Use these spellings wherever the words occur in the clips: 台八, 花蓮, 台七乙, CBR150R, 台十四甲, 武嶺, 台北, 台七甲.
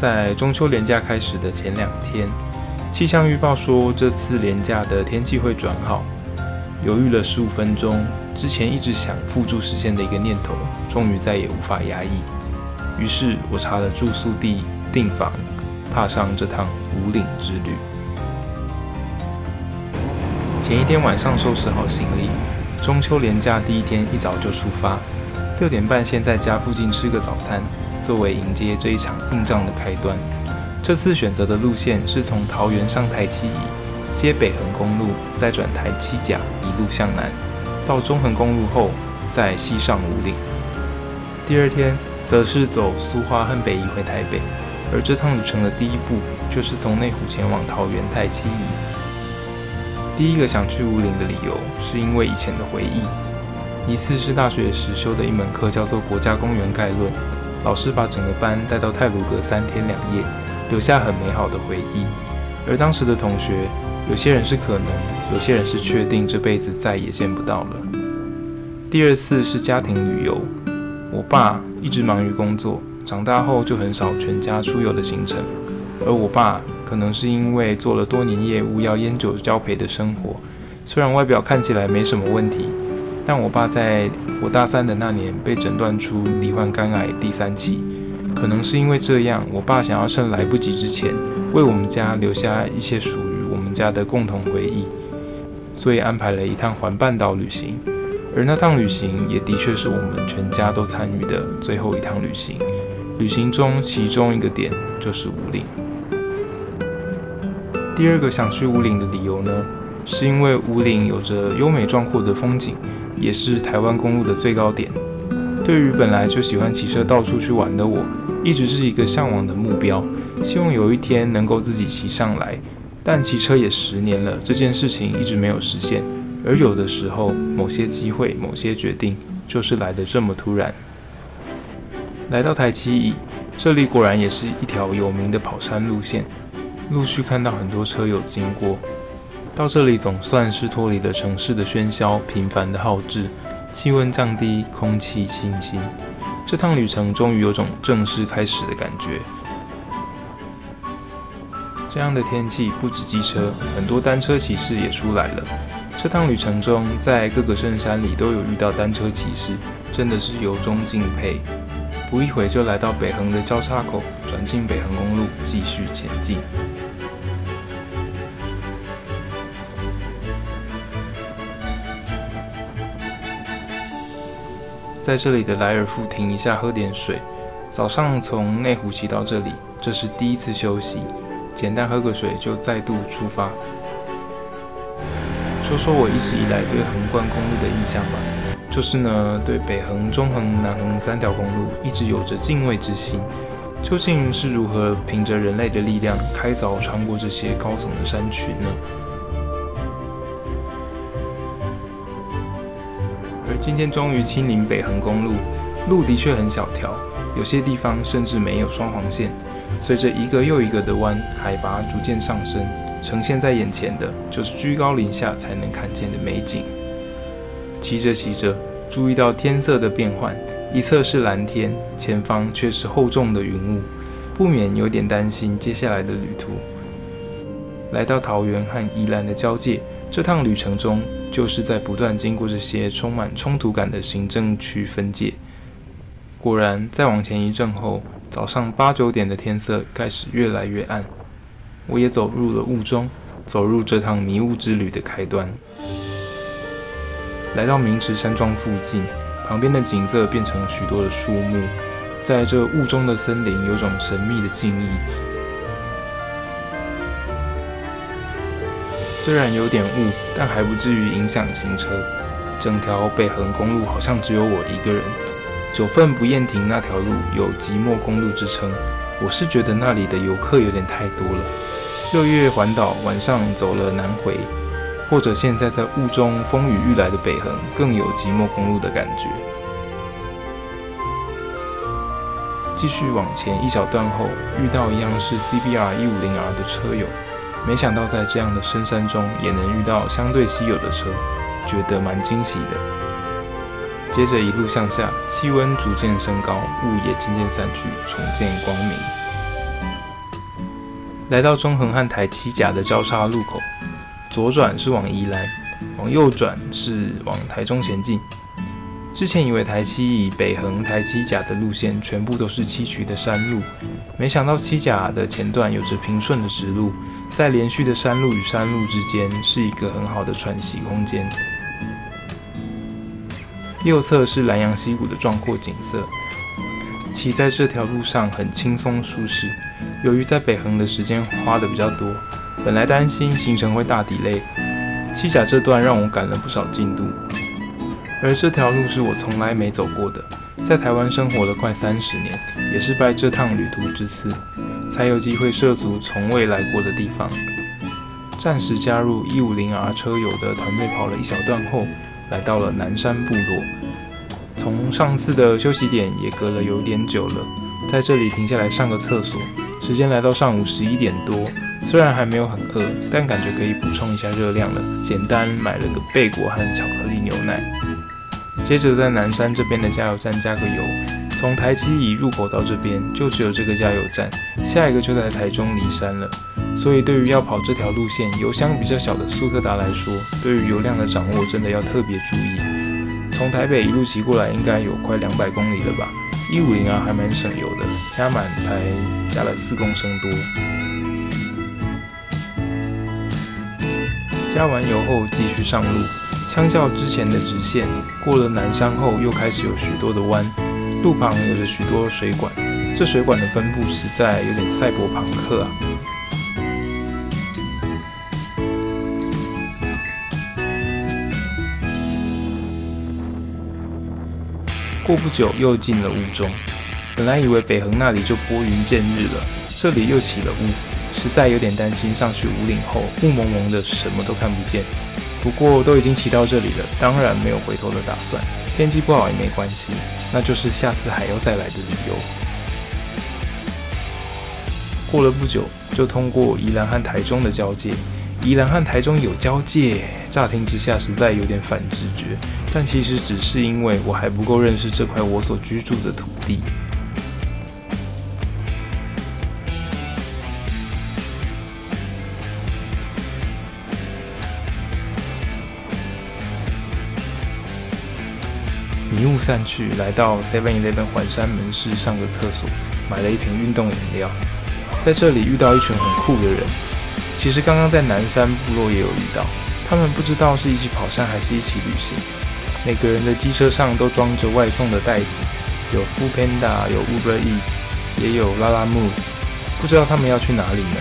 在中秋连假开始的前2天，气象预报说这次连假的天气会转好。犹豫了15分钟，之前一直想付诸实现的一个念头，终于再也无法压抑。于是我查了住宿地、订房，踏上这趟武岭之旅。前一天晚上收拾好行李，中秋连假第1天一早就出发，6点半先在家附近吃个早餐。 作为迎接这一场硬仗的开端，这次选择的路线是从桃园上台七乙，接北横公路，再转台七甲，一路向南，到中横公路后，再西上武岭。第2天则是走苏花和北宜回台北，而这趟旅程的第一步就是从内湖前往桃园台七乙。第一个想去武岭的理由，是因为以前的回忆，一次是大学时修的一门课，叫做《国家公园概论》。 老师把整个班带到太鲁阁3天2夜，留下很美好的回忆。而当时的同学，有些人是可能，有些人是确定这辈子再也见不到了。第2次是家庭旅游，我爸一直忙于工作，长大后就很少全家出游的行程。而我爸可能是因为做了多年业务，要烟酒交陪的生活，虽然外表看起来没什么问题。 但我爸在我大3的那年被诊断出罹患肝癌第3期，可能是因为这样，我爸想要趁来不及之前，为我们家留下一些属于我们家的共同回忆，所以安排了一趟环半岛旅行。而那趟旅行也的确是我们全家都参与的最后一趟旅行。旅行中其中一个点就是武岭。第2个想去武岭的理由呢，是因为武岭有着优美壮阔的风景。 也是台湾公路的最高点。对于本来就喜欢骑车到处去玩的我，一直是一个向往的目标，希望有一天能够自己骑上来。但骑车也10年了，这件事情一直没有实现。而有的时候，某些机会、某些决定，就是来得这么突然。来到台七乙，这里果然也是一条有名的跑山路线，陆续看到很多车友经过。 到这里总算是脱离了城市的喧嚣、频繁的耗制，气温降低，空气清新。这趟旅程终于有种正式开始的感觉。这样的天气不止机车，很多单车骑士也出来了。这趟旅程中，在各个圣山里都有遇到单车骑士，真的是由衷敬佩。不一会就来到北横的交叉口，转进北横公路，继续前进。 在这里的莱尔富停一下，喝点水。早上从内湖骑到这里，这是第1次休息，简单喝个水就再度出发。说说我一直以来对横贯公路的印象吧，就是呢，对北横、中横、南横3条公路一直有着敬畏之心。究竟是如何凭着人类的力量开凿穿过这些高耸的山群呢？ 而今天终于亲临北横公路，路的确很小条，有些地方甚至没有双黄线。随着一个又一个的弯，海拔逐渐上升，呈现在眼前的就是居高临下才能看见的美景。骑着骑着，注意到天色的变换，一侧是蓝天，前方却是厚重的云雾，不免有点担心接下来的旅途。来到桃园和宜兰的交界，这趟旅程中。 就是在不断经过这些充满冲突感的行政区分界。果然，再往前一阵后，早上8、9点的天色开始越来越暗，我也走入了雾中，走入这趟迷雾之旅的开端。来到明池山庄附近，旁边的景色变成许多的树木，在这雾中的森林有种神秘的静谧。 虽然有点雾，但还不至于影响行车。整条北横公路好像只有我一个人。9份不厌亭那条路有“寂寞公路”之称，我是觉得那里的游客有点太多了。6月环岛晚上走了南回，或者现在在雾中风雨欲来的北横，更有寂寞公路的感觉。继续往前1小段后，遇到一样是 CBR150R 的车友。 没想到在这样的深山中也能遇到相对稀有的车，觉得蛮惊喜的。接着一路向下，气温逐渐升高，雾也渐渐散去，重见光明。来到中横和台七甲的交叉路口，左转是往宜兰，往右转是往台中前进。之前以为台七以北横台七甲的路线全部都是崎岖的山路，没想到七甲的前段有着平顺的直路，在连续的山路与山路之间是一个很好的喘息空间。右侧是南洋溪谷的壮阔景色，骑在这条路上很轻松舒适。由于在北横的时间花的比较多，本来担心行程会大delay，七甲这段让我赶了不少进度。 而这条路是我从来没走过的，在台湾生活了快30年，也是拜这趟旅途之赐，才有机会涉足从未来过的地方。暂时加入150R 车友的团队跑了一小段后，来到了南山部落。从上次的休息点也隔了有点久了，在这里停下来上个厕所。时间来到上午11点多，虽然还没有很饿，但感觉可以补充一下热量了。简单买了个贝果和巧克力牛奶。 接着在南山这边的加油站加个油，从台七乙入口到这边就只有这个加油站，下一个就在台中梨山了。所以对于要跑这条路线油箱比较小的速克达来说，对于油量的掌握真的要特别注意。从台北一路骑过来应该有快200公里了吧？150R 还蛮省油的，加满才加了4公升多。加完油后继续上路。 相较之前的直线，过了南山后又开始有许多的弯，路旁有着许多水管，这水管的分布实在有点赛博朋克啊。过不久又进了雾中，本来以为北横那里就拨云见日了，这里又起了雾，实在有点担心上去五岭后雾蒙蒙的什么都看不见。 不过都已经骑到这里了，当然没有回头的打算。天气不好也没关系，那就是下次还要再来的理由。过了不久，就通过宜兰和台中的交界。宜兰和台中有交界，乍听之下实在有点反直觉，但其实只是因为我还不够认识这块我所居住的土地。 迷雾散去，来到 7-Eleven 环山门市上个厕所，买了一瓶运动饮料。在这里遇到一群很酷的人，其实刚刚在南山部落也有遇到，他们不知道是一起跑山还是一起旅行。每个人的机车上都装着外送的袋子，有 Foodpanda， 有 Uber Eats， 也有 Lalamove， 不知道他们要去哪里呢？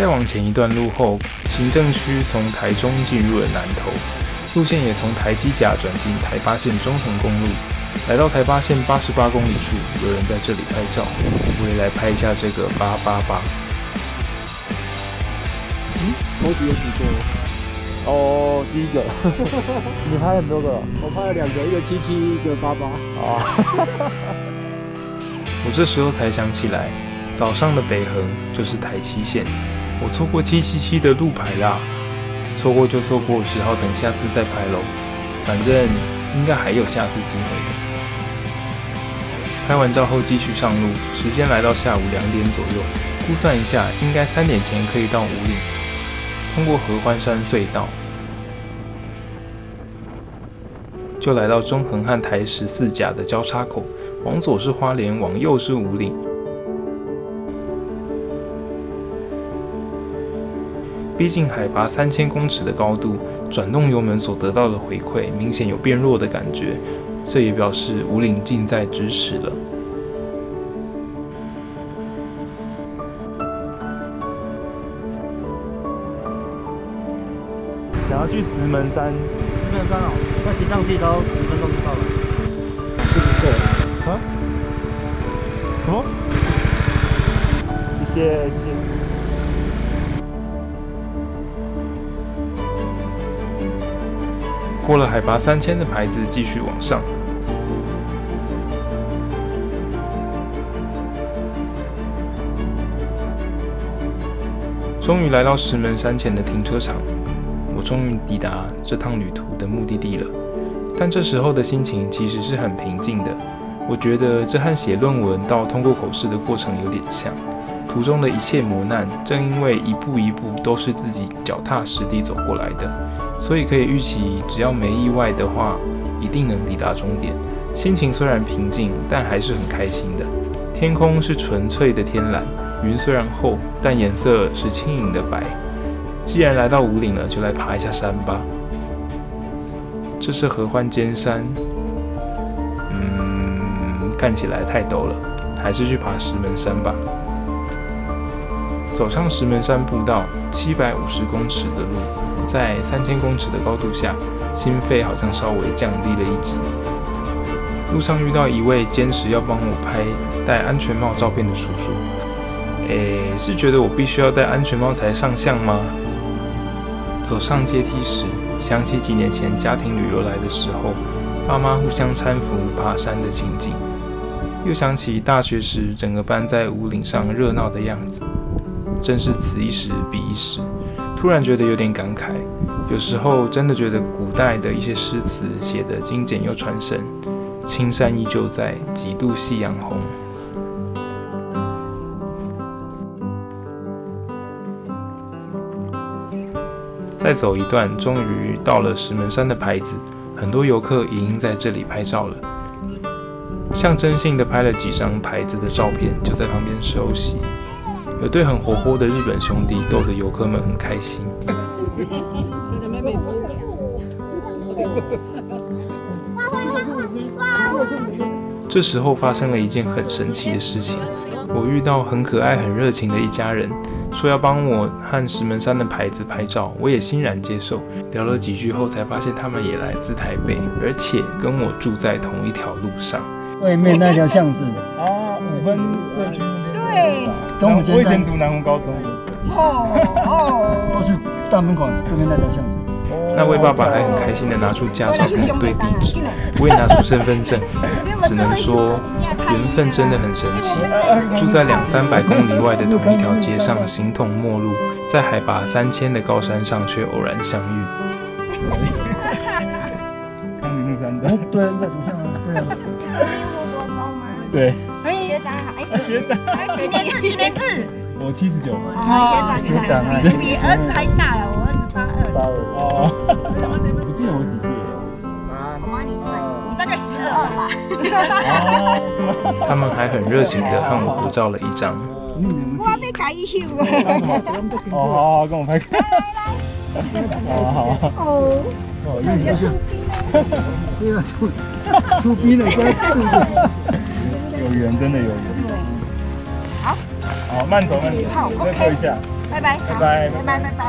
再往前一段路后，行政区从台中进入了南投，路线也从台七甲转进台八线中横公路。来到台八线88公里处，有人在这里拍照，我也来拍一下这个888。我只有几个？哦，第一个。你拍很多个？我拍了2个，一个77，一个88。啊！我这时候才想起来，早上的北横就是台七线。 我错过777的路牌啦，错过就错过，只好等下次再拍喽。反正应该还有下次机会的。拍完照后继续上路，时间来到下午2点左右，估算一下应该3点前可以到五岭，通过合欢山隧道，就来到中横和台14甲的交叉口，往左是花莲，往右是五岭。 逼近海拔3000公尺的高度，转动油门所得到的回馈明显有变弱的感觉，这也表示五岭近在咫尺了。想要去石门山，哦，那骑上去都10分钟就到了，是不错。啊？什么？谢谢。 过了海拔3000的牌子，继续往上。终于来到石门山前的停车场，我终于抵达这趟旅途的目的地了。但这时候的心情其实是很平静的，我觉得这和写论文到通过口试的过程有点像。 途中的一切磨难，正因为一步一步都是自己脚踏实地走过来的，所以可以预期，只要没意外的话，一定能抵达终点。心情虽然平静，但还是很开心的。天空是纯粹的天蓝，云虽然厚，但颜色是轻盈的白。既然来到武岭了，就来爬一下山吧。这是合欢尖山，看起来太陡了，还是去爬石门山吧。 走上石门山步道，750公尺的路，在3000公尺的高度下，心肺好像稍微降低了一级。路上遇到一位坚持要帮我拍戴安全帽照片的叔叔，是觉得我必须要戴安全帽才上相吗？走上阶梯时，想起几年前家庭旅游来的时候，爸妈互相搀扶爬山的情景，又想起大学时整个班在武岭上热闹的样子。 真是此一时彼一时，突然觉得有点感慨。有时候真的觉得古代的一些诗词写得精简又传神。青山依旧在，几度夕阳红。再走一段，终于到了石门山的牌子，很多游客已经在这里拍照了。象征性的拍了几张牌子的照片，就在旁边休息。 有对很活泼的日本兄弟逗得游客们很开心。这时候发生了一件很神奇的事情，我遇到很可爱、很热情的一家人，说要帮我和石门山的牌子拍照，我也欣然接受。聊了几句后，才发现他们也来自台北，而且跟我住在同一条路上。对面那条巷子啊，5分社区。 我以前读南湖高中。哦，都是大门口对面那条巷子。那位爸爸还很开心的拿出驾照跟我对地址，我也拿出身份证。只能说缘分真的很神奇。住在200-300公里外的同一条街上，形同陌路，在海拔3000的高山上却偶然相遇。看你那山的。对，一百图像啊，对啊。对。 学长，今年是？我79。哦，学长，比儿子还大了，我儿子82。哦，不记得我几岁了？我你岁，你大概12吧。他们还很热情的和我合照了一张。我被打一宿啊！哦，跟我拍。好好。哦，要出兵了！出兵了！有缘，真的有缘。 好，好，慢走，慢走，再坐一下，拜拜，拜拜，拜拜，拜拜。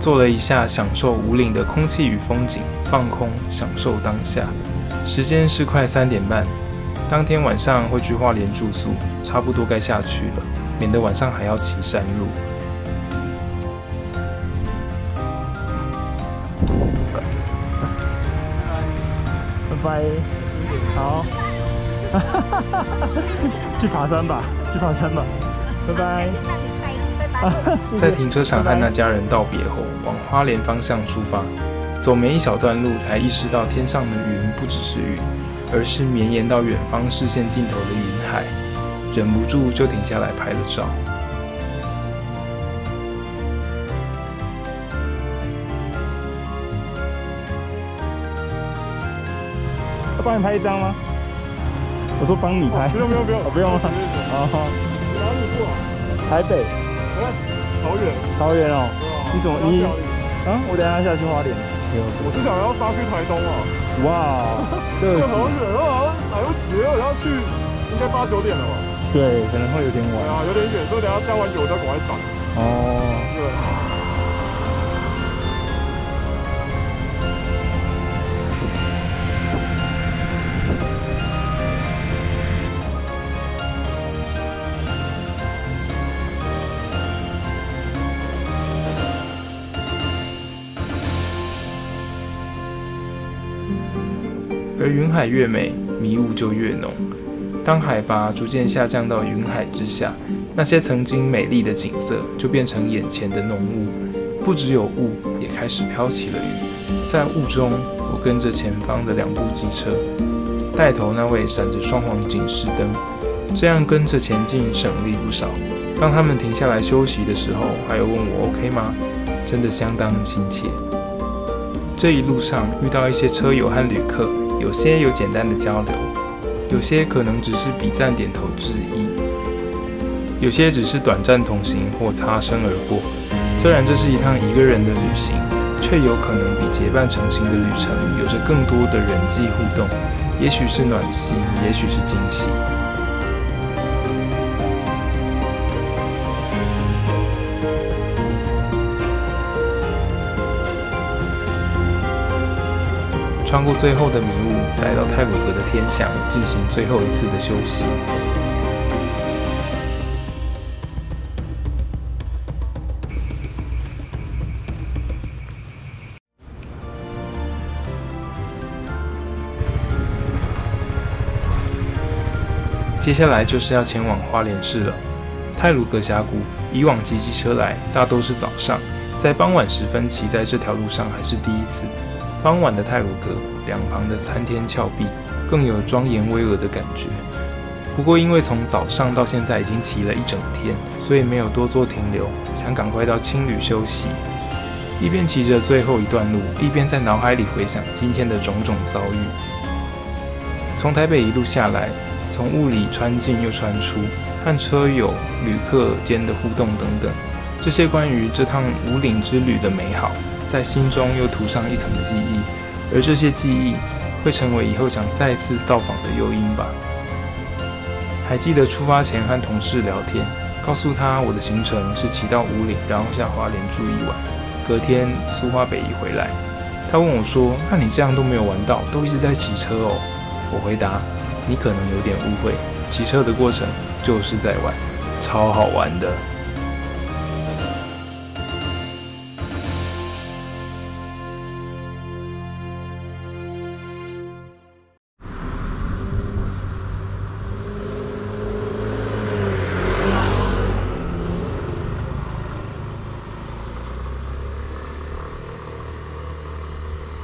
坐了一下，享受武岭的空气与风景，放空，享受当下。时间是快3点半，当天晚上会去花莲住宿，差不多该下去了，免得晚上还要骑山路。拜拜，好。去爬山吧，去爬山吧，拜拜。在停车场和那家人道别后，往花莲方向出发。走没一小段路，才意识到天上的云不只是云，而是绵延到远方视线尽头的云海，忍不住就停下来拍了照。要帮你拍一张吗？ 我说帮你拍，不用不用不用，不用了。啊哈，哪里过？台北。桃园。桃园哦。你怎么你？啊，我等下下去花莲。我是想要杀去台东啊。哇，这好远哦，来不及了，要去应该8、9点了吧？对，可能会有点晚。啊，有点远，所以等下加完油再赶快返。哦。对。 而云海越美，迷雾就越浓。当海拔逐渐下降到云海之下，那些曾经美丽的景色就变成眼前的浓雾。不只有雾，也开始飘起了云。在雾中，我跟着前方的两部机车，带头那位闪着双黄警示灯，这样跟着前进省力不少。当他们停下来休息的时候，还有问我 OK 吗？真的相当亲切。这一路上遇到一些车友和旅客，有些有简单的交流。 有些可能只是比赞点头致意，有些只是短暂同行或擦身而过。虽然这是一趟一个人的旅行，却有可能比结伴成行的旅程有着更多的人际互动，也许是暖心，也许是惊喜。穿过最后的迷雾。 来到泰鲁阁的天祥，进行最后一次的休息。接下来就是要前往花莲市了。泰鲁阁峡谷，以往骑机车来大都是早上，在傍晚时分骑在这条路上还是第一次。 傍晚的泰鲁阁，两旁的参天峭壁更有庄严巍峨的感觉。不过，因为从早上到现在已经骑了一整天，所以没有多做停留，想赶快到青旅休息。一边骑着最后一段路，一边在脑海里回想今天的种种遭遇。从台北一路下来，从雾里穿进又穿出，和车友、旅客间的互动等等，这些关于这趟武岭之旅的美好。 在心中又涂上一层记忆，而这些记忆会成为以后想再次造访的诱因吧。还记得出发前和同事聊天，告诉他我的行程是骑到武岭，然后下花莲住一晚，隔天苏花北移回来。他问我说：“那你这样都没有玩到，都一直在骑车哦？”我回答：“你可能有点误会，骑车的过程就是在玩，超好玩的。”